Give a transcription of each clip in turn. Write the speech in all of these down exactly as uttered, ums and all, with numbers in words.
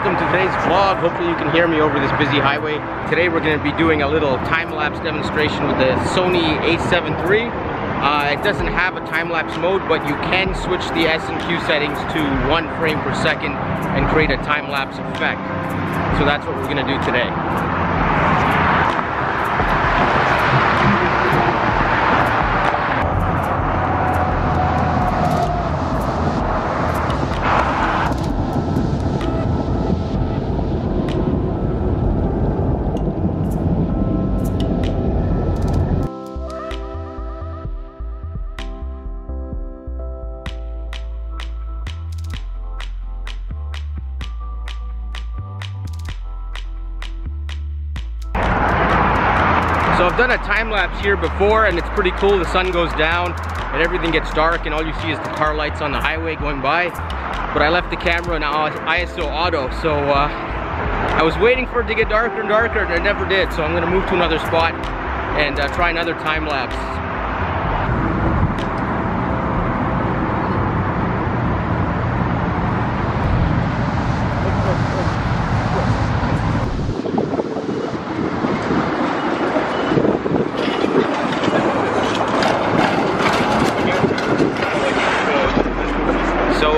welcome to today's vlog. Hopefully you can hear me over this busy highway. Today we're going to be doing a little time-lapse demonstration with the Sony a seven three. Uh, it doesn't have a time-lapse mode, but you can switch the S and Q settings to one frame per second and create a time-lapse effect. So that's what we're going to do today. So I've done a time lapse here before and it's pretty cool. The sun goes down and everything gets dark and all you see is the car lights on the highway going by. But I left the camera in I S O auto, so uh, I was waiting for it to get darker and darker and it never did. So I'm gonna move to another spot and uh, try another time lapse.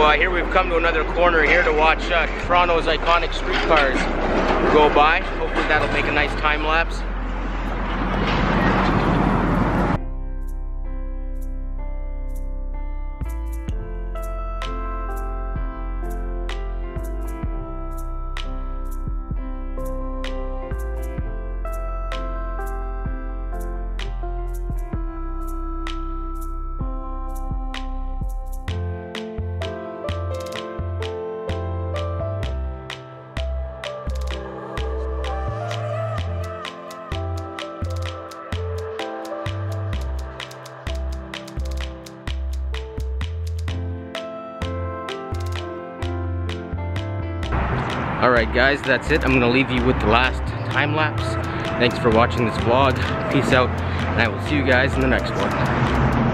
Uh, here we've come to another corner here to watch uh, Toronto's iconic streetcars go by. Hopefully that'll make a nice time lapse. All right, guys, that's it. I'm gonna leave you with the last time lapse. Thanks for watching this vlog. Peace out, and I will see you guys in the next one.